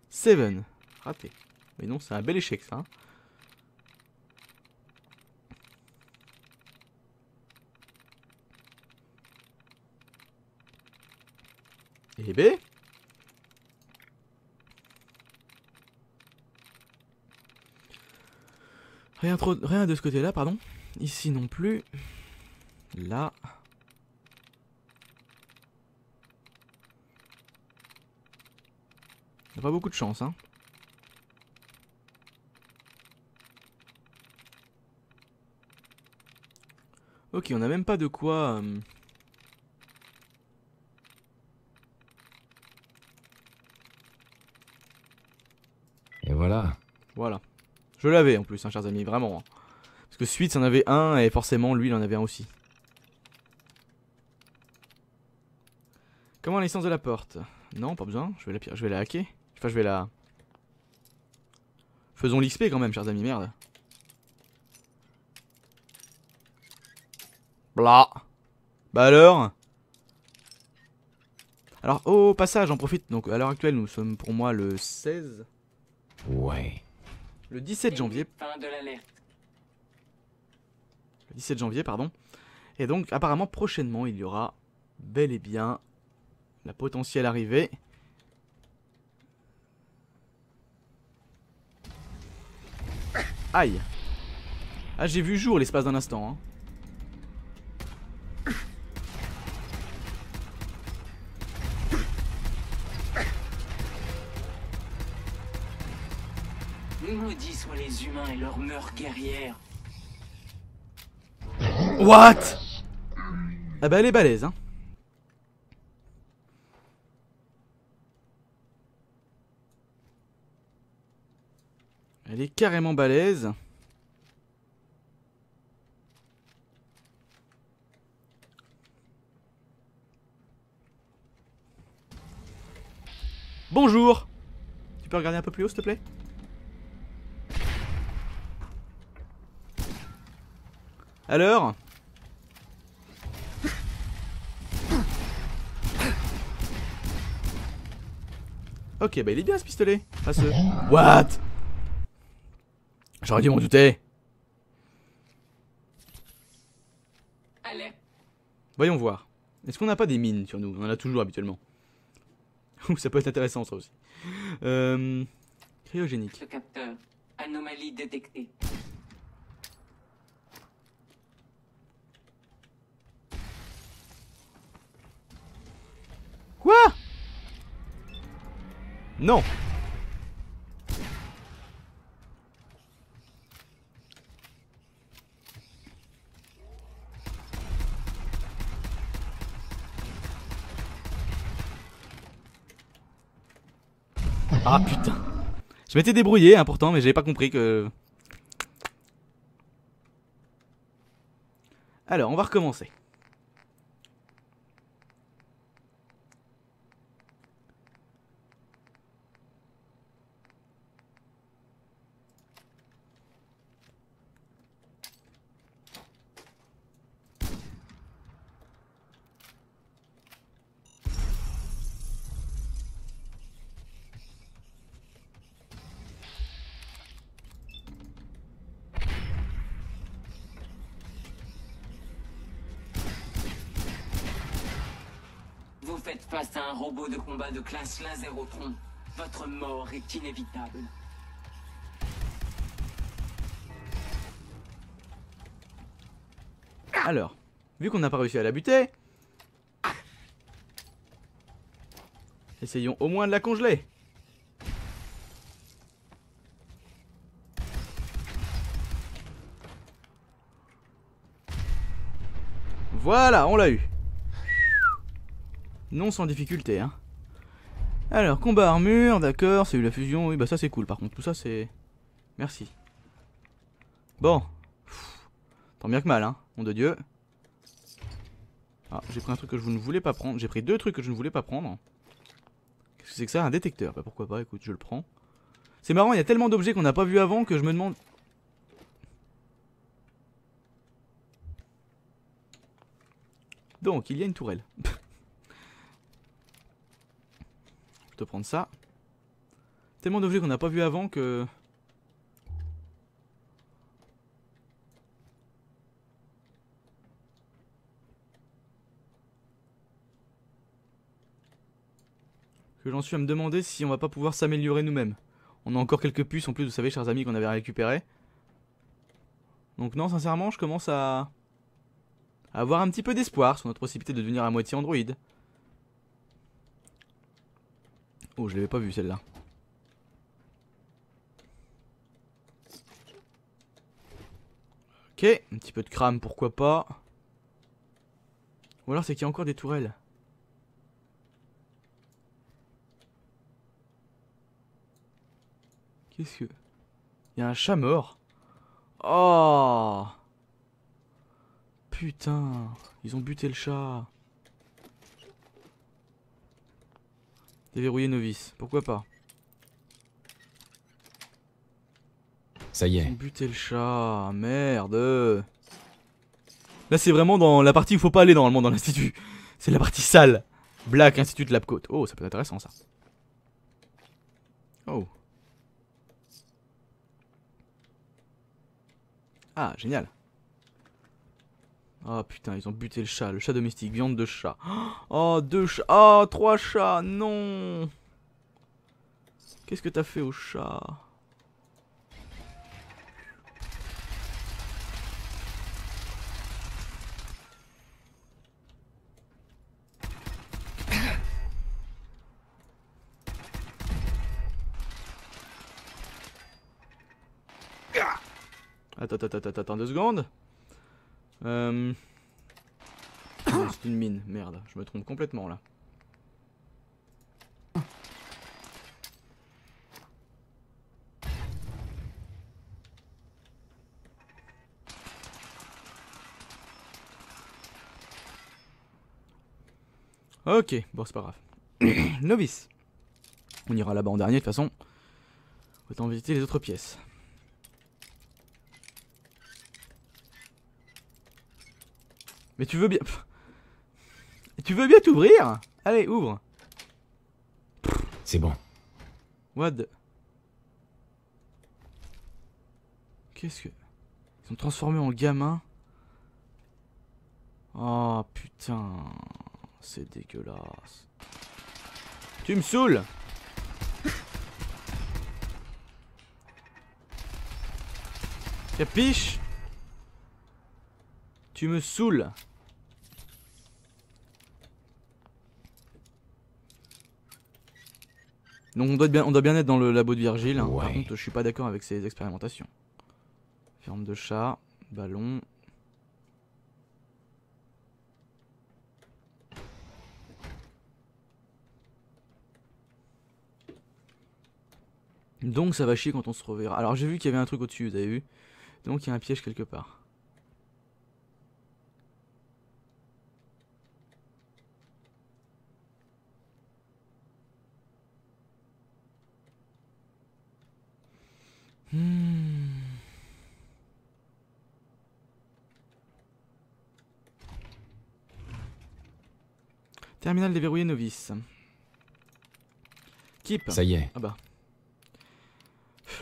Seven. Raté. Mais non, c'est un bel échec ça. Hein. Et B. Rien, trop, rien de ce côté-là, pardon. Ici non plus. Là. On n'a pas beaucoup de chance, hein. Ok, on n'a même pas de quoi... Euh... Et voilà. Voilà. Je l'avais en plus, hein, chers amis, vraiment. Hein. Parce que Suits en avait un et forcément lui il en avait un aussi. Comment la licence de la porte? Non, pas besoin, je vais la, je vais la hacker. Enfin, je vais la... Faisons l'X P quand même, chers amis, merde. Blah. Bah alors. Alors, au passage, j'en profite. Donc, à l'heure actuelle, nous sommes pour moi le seize. Ouais. Le dix-sept janvier. Fin de l'alerte. Le dix-sept janvier, pardon. Et donc, apparemment, prochainement, il y aura bel et bien la potentielle arrivée. Aïe. Ah, j'ai vu jour l'espace d'un instant, hein. Maudits soient les humains et leur meurtre guerrière. What? Ah bah elle est balèze, hein. Elle est carrément balèze. Bonjour. Tu peux regarder un peu plus haut s'il te plaît? Alors? Ok, bah il est bien ce pistolet. Pas ce... What? J'aurais dû m'en douter. Allez. Voyons voir. Est-ce qu'on n'a pas des mines sur nous? On en a toujours habituellement. Ouh, ça peut être intéressant ça aussi. Euh... Cryogénique. Le capteur. Anomalie détectée. Quoi? Non. Ah putain. Je m'étais débrouillé hein, pourtant, mais j'avais pas compris que... Alors, on va recommencer. Faites face à un robot de combat de classe Lazerotron. Votre mort est inévitable. Alors, vu qu'on n'a pas réussi à la buter, essayons au moins de la congeler. Voilà, on l'a eu. Non sans difficulté hein. Alors combat armure, d'accord, c'est eu la fusion, oui bah ça c'est cool par contre, tout ça c'est... Merci. Bon. Pff, tant bien que mal hein, nom de Dieu. Ah, j'ai pris un truc que je ne voulais pas prendre, j'ai pris deux trucs que je ne voulais pas prendre. Qu'est-ce que c'est que ça, un détecteur? Bah pourquoi pas, écoute, je le prends. C'est marrant, il y a tellement d'objets qu'on n'a pas vu avant que je me demande... Donc, il y a une tourelle. Plutôt prendre ça. Tellement d'objets qu'on n'a pas vu avant que... Que j'en suis à me demander si on va pas pouvoir s'améliorer nous-mêmes. On a encore quelques puces en plus, vous savez, chers amis, qu'on avait récupérées. Donc non, sincèrement, je commence à... à avoir un petit peu d'espoir sur notre possibilité de devenir à moitié androïde. Oh, je l'avais pas vu celle-là. Ok, un petit peu de crame, pourquoi pas. Ou alors c'est qu'il y a encore des tourelles. Qu'est-ce que... Il y a un chat mort. Oh! Putain, ils ont buté le chat. Déverrouiller novice, pourquoi pas? Ça y est. Ils ont buté le chat, merde. Là c'est vraiment dans la partie où faut pas aller normalement dans l'institut. C'est la partie sale. Black Institute Labcoat. Oh, ça peut être intéressant ça. Oh. Ah, génial. Ah putain, ils ont buté le chat, le chat domestique, viande de chat. Oh, deux chats, oh, trois chats, non. Qu'est-ce que t'as fait au chat? Attends, attends, attends, attends, deux secondes. Euh... C'est une mine, merde, je me trompe complètement là. Ok, bon c'est pas grave. Novice. On ira là-bas en dernier de toute façon. Autant visiter les autres pièces. Mais tu veux bien... Tu veux bien t'ouvrir? Allez, ouvre. C'est bon. What the... Qu'est-ce que... Ils sont transformés en gamins. Oh putain... C'est dégueulasse. Tu me saoules. Capiche? Tu me saoules. Donc on doit, bien, on doit bien être dans le labo de Virgile. Hein. Ouais. Par contre je suis pas d'accord avec ces expérimentations. Ferme de chat, ballon. Donc ça va chier quand on se reverra. Alors j'ai vu qu'il y avait un truc au-dessus, vous avez vu? Donc il y a un piège quelque part. Hmm. Terminal déverrouillé novice. Keep. Ça y est. Ah bah.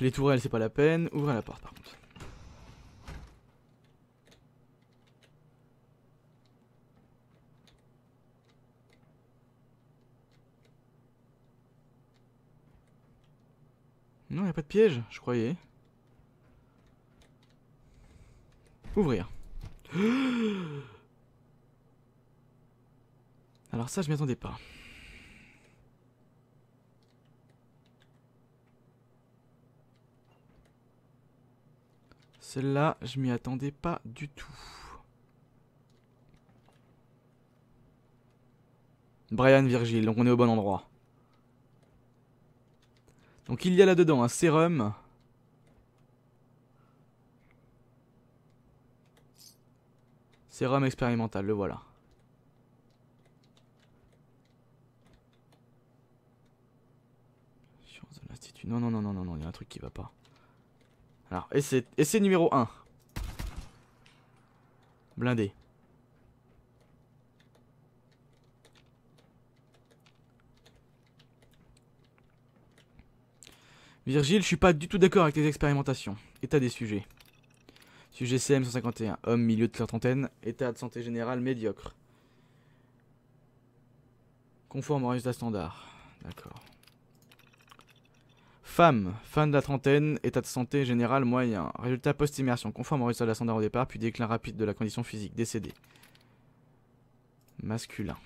Les tourelles c'est pas la peine. Ouvrez la porte par contre. Non, y a pas de piège, je croyais. Ouvrir. Alors ça, je m'y attendais pas. Celle-là, je m'y attendais pas du tout. Brian Virgile, donc on est au bon endroit. Donc il y a là-dedans un sérum. Sérum expérimental, le voilà. Science de l'Institut. Non, non, non, non, non, non, il y a un truc qui va pas. Alors, essai, essai numéro un. Blindé. Virgile, je suis pas du tout d'accord avec tes expérimentations. État des sujets. Sujet C M cent cinquante et un, homme milieu de la trentaine, état de santé générale médiocre. Conforme au résultat standard. D'accord. Femme, fin de la trentaine, état de santé générale moyen. Résultat post-immersion, conforme au résultat standard au départ, puis déclin rapide de la condition physique, décédé. Masculin.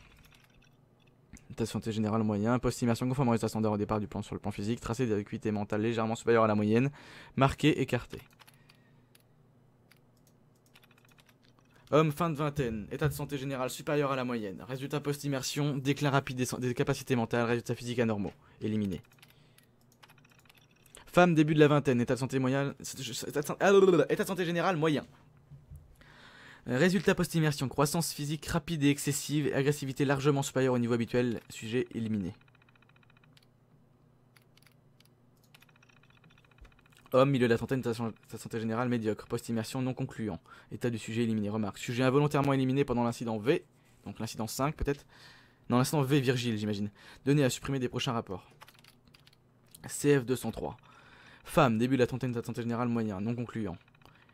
État de santé générale moyen, post-immersion conforme au résultat standard au départ du plan sur le plan physique, tracé d'acuité mentale légèrement supérieure à la moyenne, marqué, écarté. Homme, fin de vingtaine, état de santé générale supérieur à la moyenne, résultat post-immersion, déclin rapide des, des capacités mentales, résultats physiques anormaux, éliminé. Femme, début de la vingtaine, état de santé moyen, état de santé général moyen. Résultat post-immersion, croissance physique rapide et excessive, agressivité largement supérieure au niveau habituel, sujet éliminé. Homme, milieu de la trentaine, sa santé générale médiocre, post-immersion non concluant, état du sujet éliminé, remarque, sujet involontairement éliminé pendant l'incident V, donc l'incident cinq peut-être, non l'incident V Virgile j'imagine, donné à supprimer des prochains rapports. C F deux cent trois, femme, début de la trentaine, sa santé générale moyen, non concluant,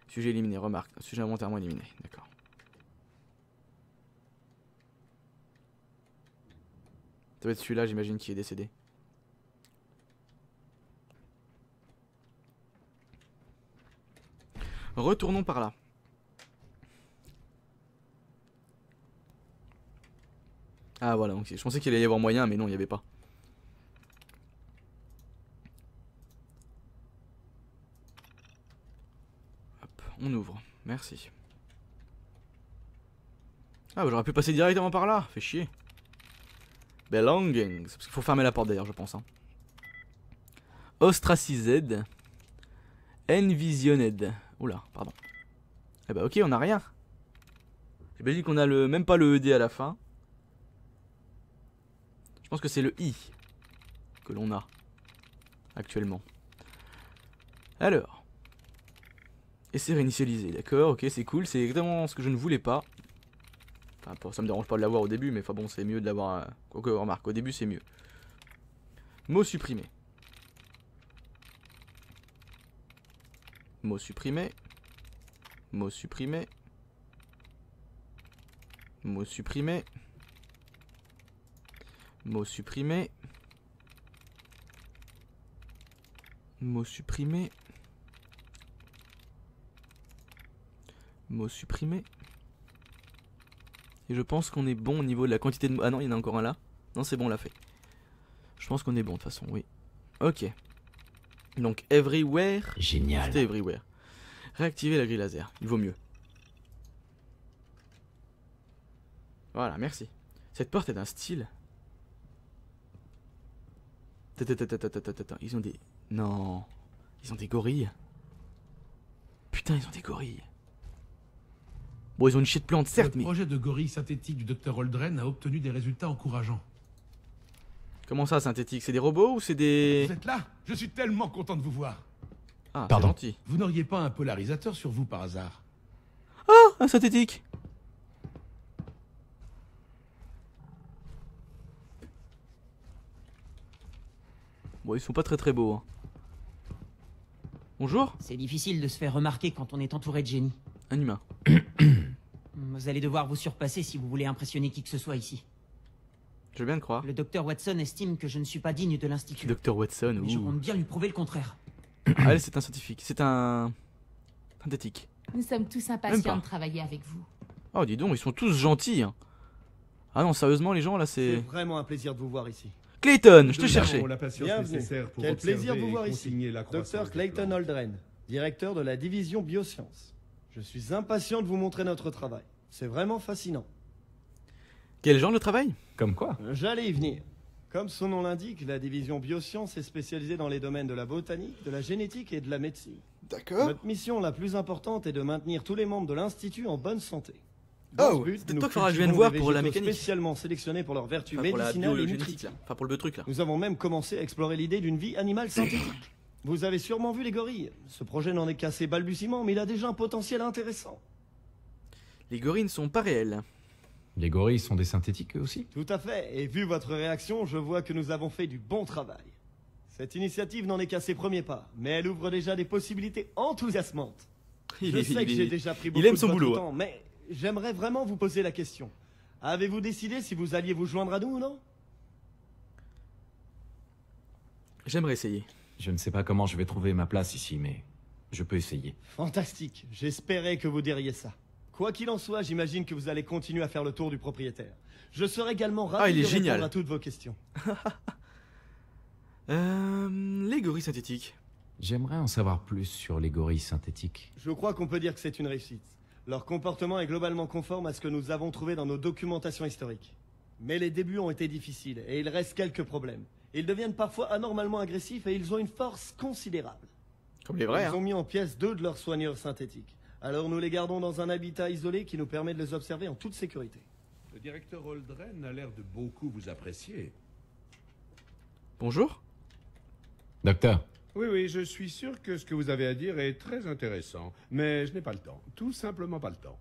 sujet éliminé, remarque, sujet involontairement éliminé, d'accord. Ça va être celui-là j'imagine qui est décédé. Retournons par là. Ah voilà, donc je pensais qu'il allait y avoir moyen, mais non, il n'y avait pas. Hop, on ouvre, merci. Ah bah j'aurais pu passer directement par là, fait chier. Belongings, parce qu'il faut fermer la porte d'ailleurs je pense. Hein. Ostracised. Envisioned. Oula, pardon. Eh bah ok, on a rien. J'imagine qu'on a le, même pas le E D à la fin. Je pense que c'est le I que l'on a actuellement. Alors. Et c'est réinitialisé, d'accord, ok, c'est cool, c'est exactement ce que je ne voulais pas. Enfin, ça me dérange pas de l'avoir au début, mais enfin bon, c'est mieux de l'avoir. Quoique, remarque, au début c'est mieux. Mot supprimé. Mot supprimé, mot supprimé, mot supprimé, mot supprimé, mot supprimé, mot supprimé. Et je pense qu'on est bon au niveau de la quantité de mots. Ah non, il y en a encore un là. Non, c'est bon, on l'a fait. Je pense qu'on est bon de toute façon, oui. Ok. Donc everywhere, génial. C'était everywhere. Réactiver la grille laser, il vaut mieux. Voilà, merci. Cette porte est d'un style. Ils ont des... Non. Ils ont des gorilles. Putain, ils ont des gorilles. Bon, ils ont une chier de plante, certes, mais... Le projet de gorille synthétique du docteur Holdren a obtenu des résultats encourageants. Comment ça, synthétique? C'est des robots ou c'est des... Vous êtes là? Je suis tellement content de vous voir. Ah, pardon. Gentil. Vous n'auriez pas un polarisateur sur vous par hasard? Oh, un synthétique. Bon, ils sont pas très très beaux. Hein. Bonjour. C'est difficile de se faire remarquer quand on est entouré de génies. Un humain. Vous allez devoir vous surpasser si vous voulez impressionner qui que ce soit ici. Je veux bien le croire. Le docteur Watson estime que je ne suis pas digne de l'Institut. Docteur Watson, oui. Je compte bien lui prouver le contraire. Ah, elle, c'est un scientifique. C'est un... synthétique. Nous sommes tous impatients de travailler avec vous. Oh, dis donc, ils sont tous gentils. Hein. Ah non, sérieusement, les gens, là, c'est... C'est vraiment un plaisir de vous voir ici. Clayton, je te cherchais. Bienvenue. Quel plaisir de vous voir ici. Docteur Clayton Aldrin, directeur de la division biosciences. Je suis impatient de vous montrer notre travail. C'est vraiment fascinant. Quel genre de travail? Comme quoi? J'allais y venir. Comme son nom l'indique, la division biosciences est spécialisée dans les domaines de la botanique, de la génétique et de la médecine. D'accord. Notre mission la plus importante est de maintenir tous les membres de l'Institut en bonne santé. Dans oh, c'est toi que je viens de voir pour la mécanique. Spécialement sélectionnés pour leurs vertus enfin, médicinales et nutritives. Enfin pour le truc là. Nous avons même commencé à explorer l'idée d'une vie animale synthétique. Vous avez sûrement vu les gorilles. Ce projet n'en est qu'à ses balbutiements, mais il a déjà un potentiel intéressant. Les gorilles ne sont pas réels. Les gorilles sont des synthétiques eux aussi? Tout à fait, et vu votre réaction, je vois que nous avons fait du bon travail. Cette initiative n'en est qu'à ses premiers pas, mais elle ouvre déjà des possibilités enthousiasmantes. Il je est, sais il que j'ai déjà pris beaucoup de votre boulot. Temps, mais j'aimerais vraiment vous poser la question. Avez-vous décidé si vous alliez vous joindre à nous ou non? J'aimerais essayer. Je ne sais pas comment je vais trouver ma place ici, mais je peux essayer. Fantastique, j'espérais que vous diriez ça. Quoi qu'il en soit, j'imagine que vous allez continuer à faire le tour du propriétaire. Je serai également ravi ah, il est de répondre génial. À toutes vos questions. euh, les gorilles synthétiques. J'aimerais en savoir plus sur les gorilles synthétiques. Je crois qu'on peut dire que c'est une réussite. Leur comportement est globalement conforme à ce que nous avons trouvé dans nos documentations historiques. Mais les débuts ont été difficiles et il reste quelques problèmes. Ils deviennent parfois anormalement agressifs et ils ont une force considérable. Comme les vrais. Ils hein. ont mis en pièces deux de leurs soigneurs synthétiques. Alors nous les gardons dans un habitat isolé qui nous permet de les observer en toute sécurité. Le docteur Holdren a l'air de beaucoup vous apprécier. Bonjour. Docteur. Oui, oui, je suis sûr que ce que vous avez à dire est très intéressant. Mais je n'ai pas le temps. Tout simplement pas le temps.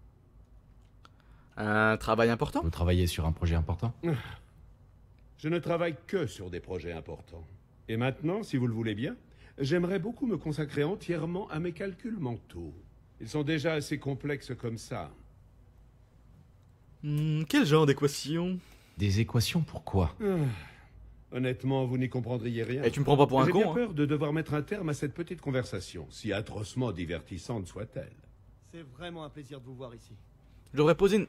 Un travail important? Vous travaillez sur un projet important? Je ne travaille que sur des projets importants. Et maintenant, si vous le voulez bien, j'aimerais beaucoup me consacrer entièrement à mes calculs mentaux. Ils sont déjà assez complexes comme ça. Mmh, quel genre d'équation? Des équations pour quoi? ah, Honnêtement, vous n'y comprendriez rien. Et tu me prends pas pour un con? J'ai bien peur hein. de devoir mettre un terme à cette petite conversation, si atrocement divertissante soit-elle. C'est vraiment un plaisir de vous voir ici. Je devrais poser une...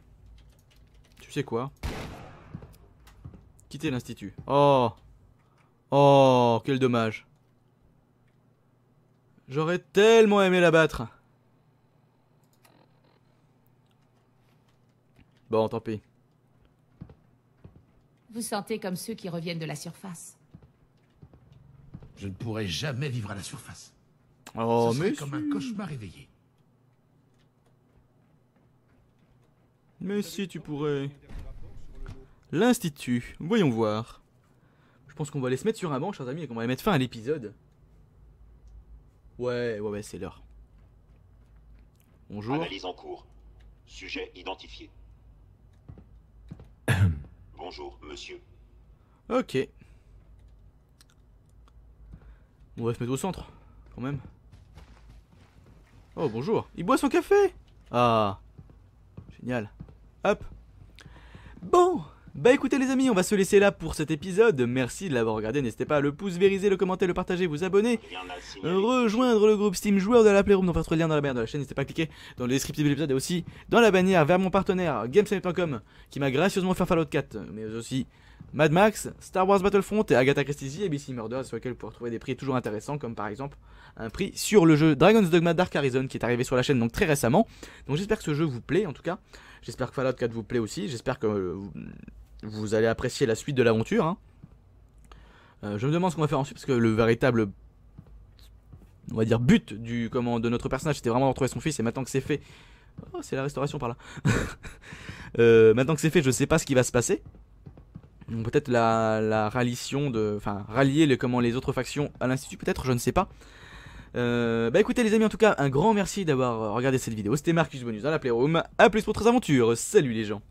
Tu sais quoi? Quitter l'Institut. Oh. Oh, quel dommage. J'aurais tellement aimé la battre. Bon, tant pis. Vous sentez comme ceux qui reviennent de la surface. Je ne pourrai jamais vivre à la surface. Oh, Ce mais... C'est comme un cauchemar réveillé. Mais si tu pourrais... L'Institut, voyons voir. Je pense qu'on va aller se mettre sur un banc, chers amis, et qu'on va aller mettre fin à l'épisode. Ouais, ouais, ouais, c'est l'heure. Bonjour. Analyse en cours. Sujet identifié. Bonjour, monsieur. Ok. On va se mettre au centre, quand même. Oh, bonjour. Il boit son café. Ah. Génial. Hop. Bon. Bah écoutez les amis, on va se laisser là pour cet épisode, merci de l'avoir regardé, n'hésitez pas à le pouce, vériser, le commenter, le partager, vous abonner, rejoindre le groupe Steam joueur de la Playroom, dans votre lien dans la barre de la chaîne, n'hésitez pas à cliquer dans le descriptif de l'épisode et aussi dans la bannière vers mon partenaire gamesplanet point com qui m'a gracieusement fait Fallout quatre, mais aussi Mad Max, Star Wars Battlefront et Agatha Christie et B C Murder sur lesquels vous pouvez trouver des prix toujours intéressants comme par exemple un prix sur le jeu Dragon's Dogma Dark Arisen qui est arrivé sur la chaîne donc très récemment. Donc j'espère que ce jeu vous plaît en tout cas, j'espère que Fallout quatre vous plaît aussi, j'espère que... Euh, vous... Vous allez apprécier la suite de l'aventure. Hein. Euh, je me demande ce qu'on va faire ensuite parce que le véritable, on va dire, but du comment de notre personnage, c'était vraiment de retrouver son fils. Et maintenant que c'est fait, oh, c'est la restauration par là. euh, maintenant que c'est fait, je sais pas ce qui va se passer. Peut-être la, la ralliation de, enfin rallier les comment les autres factions à l'Institut. Peut-être, je ne sais pas. Euh, bah écoutez les amis, en tout cas, un grand merci d'avoir regardé cette vidéo. C'était Marcus Bonus dans la Playroom. A plus pour d'autres aventures. Salut les gens.